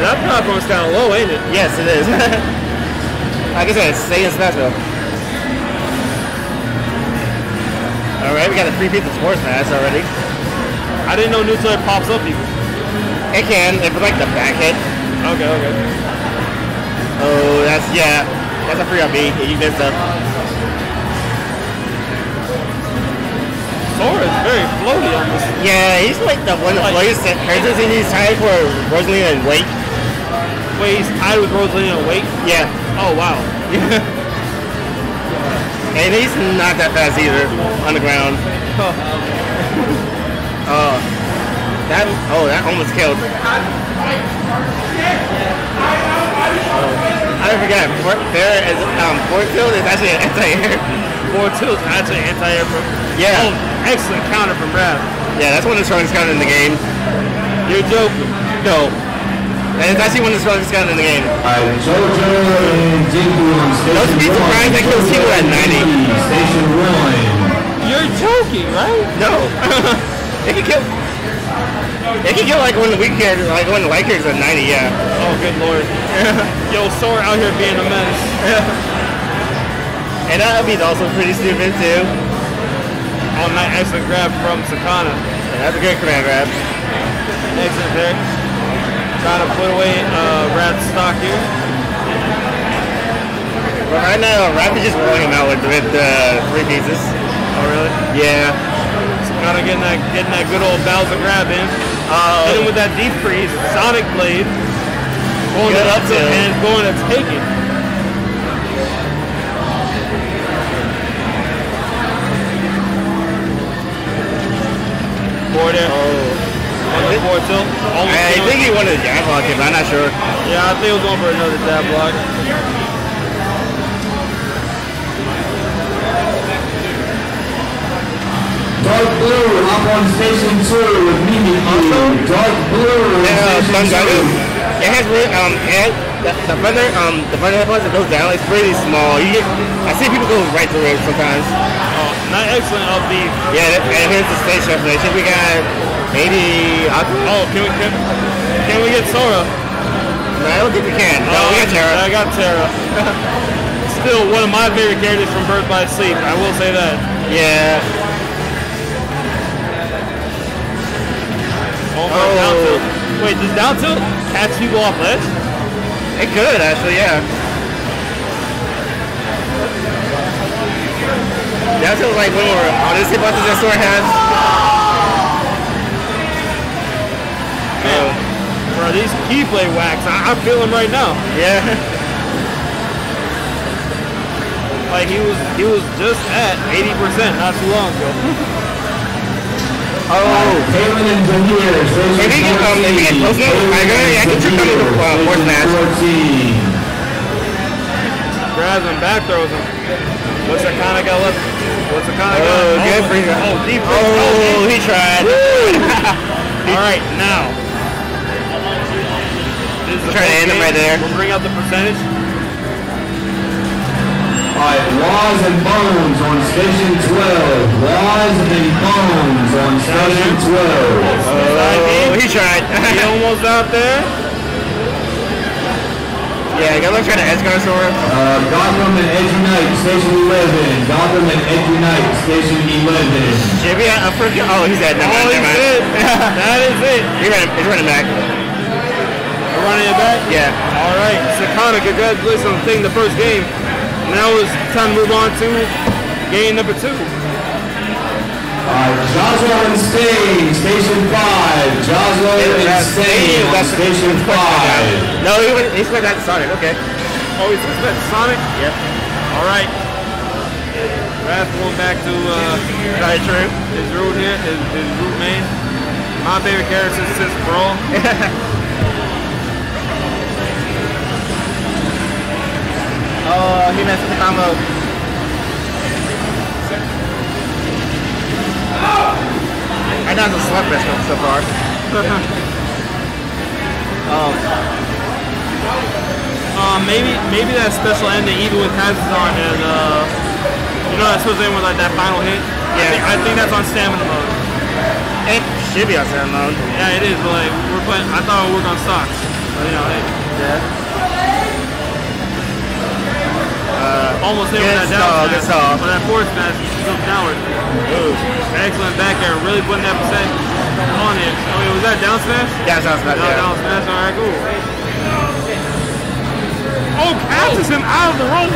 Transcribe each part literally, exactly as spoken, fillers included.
That platform's down low, ain't it? Yes, it is. Like I said, stay in Smashville. Alright, we got a free pizza sports match already. I didn't know neutral pops up people. It can, if it's like the back hit. Okay, okay. Oh, that's, yeah. That's a free on me. You missed up. Sora's very floaty on this. Yeah, he's like the one that plays that turns us in these times where Rosalina and Wake. Wait, he's tied with Rosalina and Wake? Yeah. Oh, wow. And he's not that fast either on the ground. Oh. uh, that, oh, that almost killed. Oh, I forgot, there is, um, Fort Field is actually an anti-air. Fort Field is actually an anti-air. Yeah. Oh, excellent counter from Wrath. Yeah, that's one of the strongest counters in the game. You're joking. No. And it's actually one of the strongest counters in the game. Those pizza fries that kills people at ninety. You're joking, right? No. It can kill... It can kill like when the weak characters, like when the light characters are ninety, yeah. Oh, good lord. Yo, Sora out here being a menace. And that beat's also pretty stupid, too. All night excellent grab from Sakana. Yeah, that's a good command grab. Excellent pick. Trying to put away uh, Wrath's stock here. But right now, Wrath is just pulling him out with, with uh, three pieces. Oh, really? Yeah. Sakana getting that, getting that good old Bowser grab in. Uh, Hit him with that deep freeze, Sonic Blade, going to up to and going to take it. Forward air. Oh. And the forward tilt. I think he wanted to jab block him, I'm not sure. Yeah, I think he was going for another jab block. Dark Blue up on station two with Mimi. Dark Blue. Yeah, Sun Dragon. It has really, um, and the, the further, um, the further headphones that goes down, it's pretty small. You get, I see people go right through it sometimes. Oh, not excellent of the. Yeah, and here's the station information. We got maybe. Oh, can we can, can we get Sora? No, I don't think we can. No, oh, we got Terra. I got Terra. Still one of my favorite characters from Birth by Sleep. I will say that. Yeah. Oh, oh. Down tilt. Wait, does down tilt catch people off ledge? It could, actually, yeah. Down tilt is like one more honestly buses that Sora has. Man, oh. Bro, these keyblade whacks, I, I feel them right now. Yeah. Like, he was, he was just at eighty percent not too long ago. Oh, if he can um, if he can post it, I can trick him into a uh, force match. Grabs him, back throws him. What's Sakana got left? What's Sakana got left? Oh, good for him. Oh, deep break. Oh, he tried. Alright, now. This is trying to end him right there. We'll bring out the percentage. Alright, Laws and Bones on Station twelve. Laws and Bones on Station twelve. Oh, he tried. He almost out there. Yeah, good luck trying to edge guard Sora. Uh, Gotham and Edge Unite, Station eleven. Gotham and Edge Unite, Station eleven. Should be at a freaking... Oh, he's at number. Oh, he's it. That is it. He ran, he's running back. We're running it back? Yeah. Alright, Sakana, congratulations on taking the first game. Now it's time to move on to game number two. Uh, Joslo and Stain, Station five. Joslo and Stain, Station five. No, he, he spent that Sonic, okay. Oh, he spent Sonic? Yep. All right. Wrath going back to uh, Dietrim. His root here, his, his root main. My favorite character since Brawl. Oh, he messed the combo. I know the slap best so far. um, uh, maybe maybe that special ending, even with Kazuya on and uh, you know that special end with like that final hit. Yeah, I think, I think that's on stamina mode. It should be on stamina mode. Yeah, it is. But like we're playing. I thought it would work on stocks. Oh, you know, hey, dead. Uh, Almost there with that down smash. But that forward smash is still downward. Ooh. Excellent back air, really putting that percent on it. Oh, wait, was that down smash? Yeah, down smash, down, yeah. Down smash, all right, cool. Oh, catches him out of the rope.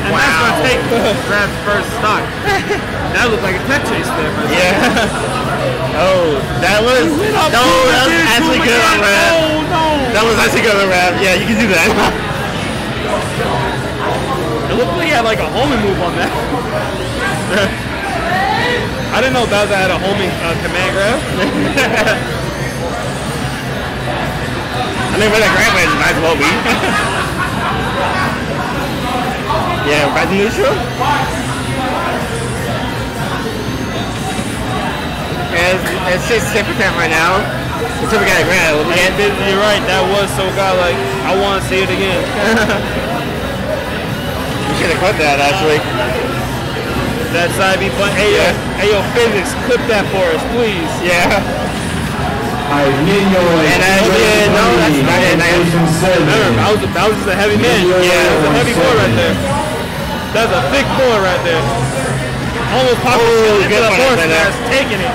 And wow. That's going to take Grab's first stock. That looked like a tech chase there. Right? Yeah. Oh, that was... No, that was actually good on Wrath. Oh, no. That was actually good on Wrath. Yeah, you can do that. It looked like he had like a homing move on that. I didn't know Bowser had a homing uh, command grab. I mean, where that grab went, might as well be. Yeah, right neutral. Yeah, it's just ten percent right now. Until we got a grab. You're right, that was so godlike. I want to see it again. We should have cut that, actually. That side be fun. Hey, yeah. Hey, yo, physics, clip that for us, please. Yeah. I need your and I did, no, that's not it. I was a, was a heavy man. Yeah, that's a heavy boy right there. That's a thick boy right there. Almost popping oh, good the force that's taking it.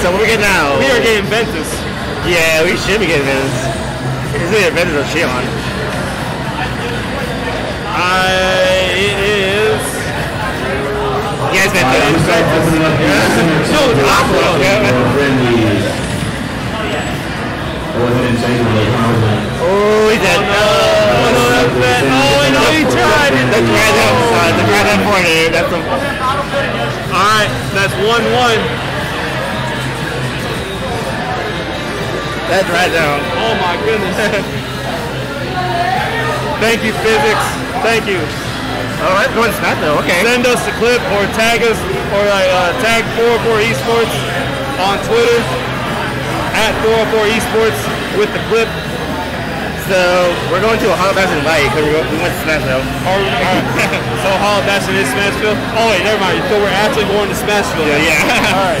So what we get now? We are getting Ventus. Yeah, we should be getting Ventus. Is it Ventus or Shion? I it is. Yeah, it's Ventus. It's Ventus. Yeah. No, it's Aqua. Yeah. Oh, he's dead. Oh, no. Oh, no, that's bad. Oh, I know he tried it. That's right up. Uh, that's right up for you. That's a... All right, that's one one. That's right down. Oh, my goodness. Thank you, physics. Thank you. All right, no, it's not, though. Okay. Send us the clip or tag us or like, uh, tag four oh four Esports on Twitter at four oh four Esports with the clip. So, we're going to a Hall of Bastion invite because we, we went to Smashville. Oh, right. So, Hall of Bastion is Smashville? Oh, wait, never mind. So, we're actually going to Smashville. Yeah, yeah. All right.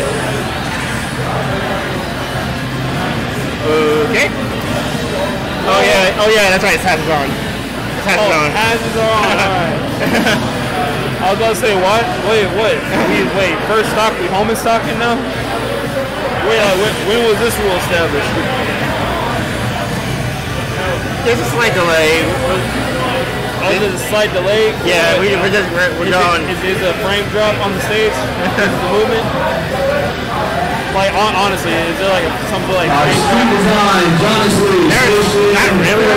Okay. Oh, yeah. Oh, yeah, that's right. His hat is on. His hat is oh, on. Hats is on. All right. I was about to say, what? Wait, what? Wait, wait. First stock, we home and stocking now? Wait, uh, when, when was this rule established? There's a slight delay. Oh, there's a slight delay? Yeah, we, we're just, we're, we're is going. It, is, is a frame drop on the stage? Is the movement? Like, on, honestly, is there like a, something like uh, frame drop? Design, John Sleeve, there's not really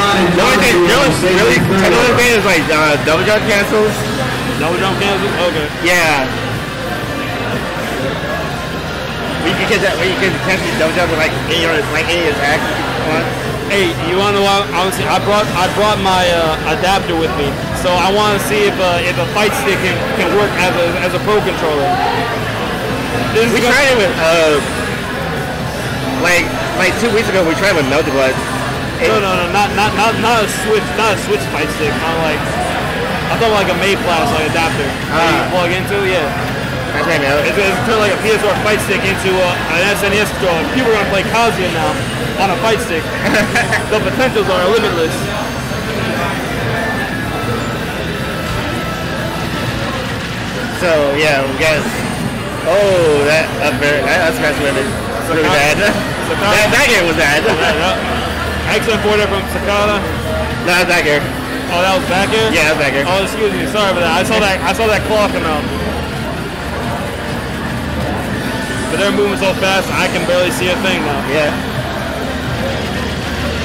like that. The only thing, the only really, the only thing is like uh, double jump cancels. Double jump cancels? Okay. Yeah. We can get that, you can potentially double jump with like any, like any attack. Hey, you wanna know? Honestly, I brought I brought my uh, adapter with me, so I want to see if uh, if a fight stick can, can work as a as a pro controller. This we tried it with uh, like like two weeks ago. We tried with Melty Blood. No, no, no, not not not not a switch, not a switch fight stick. Not like I thought like a Mayflash like adapter uh, that you can plug into. Yeah, that's right, man. It's, it's turned like a P S R fight stick into uh, an S N E S controller. People are gonna play Kazuya now. On a fight stick. The potentials are limitless. So yeah, we guys. Oh, that up there, that smash went really bad. That that gear was bad. Yeah, yeah. Excellent forward from Sakana. No, that's back air. Oh, that was back air? Yeah, that's back air. Oh, excuse me, sorry for that. I saw that. I saw that claw come out. But they're moving so fast, I can barely see a thing now. Yeah.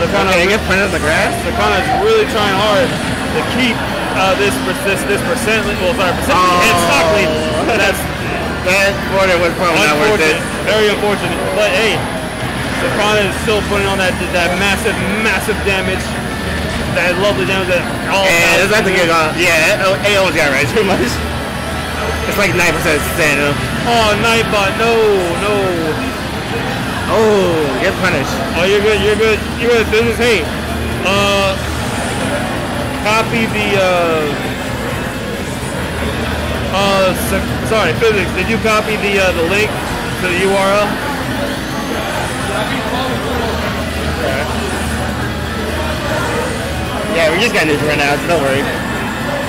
Sakana, okay, get printed on the grass. Sakana is really trying hard to keep uh, this this this percent. Well, sorry, percent oh. Head stock lead. That's that border was probably not worth it. Very unfortunate. But hey, Sakana is still putting on that that massive massive damage. That lovely damage that all. Yeah, that's not the good. Yeah, A always got right too much. It's like nine percent standard. Oh, Nightbot, no, no. Oh, get punished. Oh, you're good, you're good, you're good. This is, hey, uh, copy the, uh, uh, sorry, physics, did you copy the, uh, the link to the U R L? Okay. just got neutral right now, so don't worry.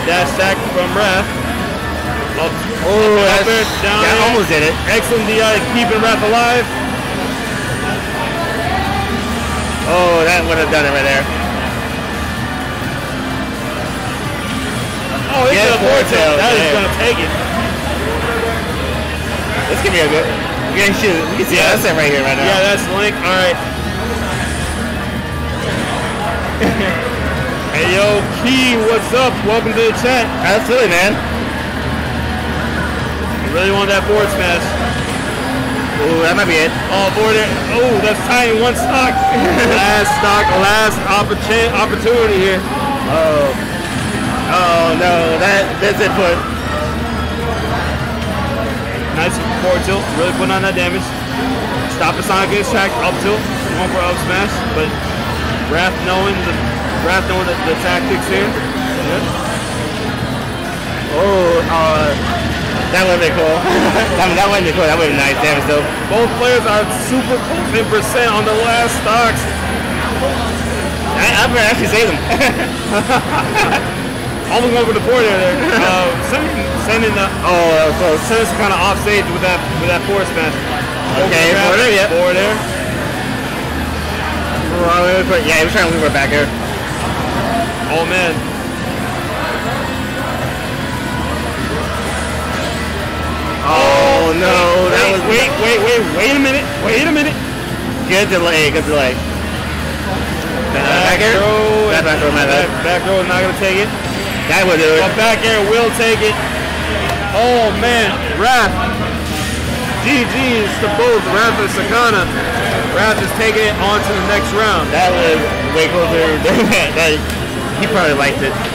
Dash sack from Wrath. Oh, oh that's, down that almost did it. Excellent D I, keeping Wrath alive. Oh, that would have done it right there. Oh, it's a board tail. That is going to take it. This could be a good. We can shoot. We can see yeah. That's it right here, right now. Yeah, that's Link. All right. Hey, yo, Key, what's up? Welcome to the chat. Absolutely, man. You really want that board smash. Ooh, that might be it. Oh, board it. Oh, that's tiny. One stock. Last stock, last opportunity here. Oh. Oh, no. That, that's it for it. Nice forward tilt. Really putting on that damage. Stop the Sonic against track. Up tilt. One for up smash. But Wrath knowing the, Wrath knowing the, the tactics here. Yeah. Oh, uh... that would be cool. I mean, that would be cool. That would be nice. Damn it, though. Both players are super close in percent on the last stocks. I, I'm gonna actually save them. Almost over the board there. there. Uh, sending, sending the oh, that was close. Sending us kind of off stage with that with that force match. Okay, over there, yeah. Over there. Yeah, he was trying to move her back here. Oh man. Oh no, wait, that was wait, wait, wait, wait a minute, wait a minute. Good delay, good delay. Back, back air, throw, back, back, throw, back, back, back throw is not gonna take it. That will do it. But back air will take it. Oh man, Wrath. G G's to both Wrath and Sakana. Wrath is taking it on to the next round. That was way closer than that. He probably liked it.